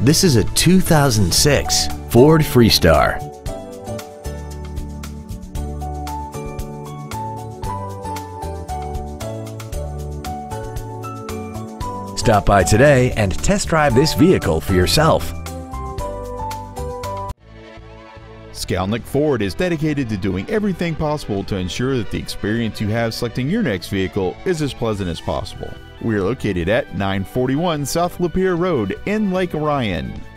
This is a 2006 Ford Freestar. Stop by today and test drive this vehicle for yourself. Skalnek Ford is dedicated to doing everything possible to ensure that the experience you have selecting your next vehicle is as pleasant as possible. We are located at 941 South Lapeer Road in Lake Orion.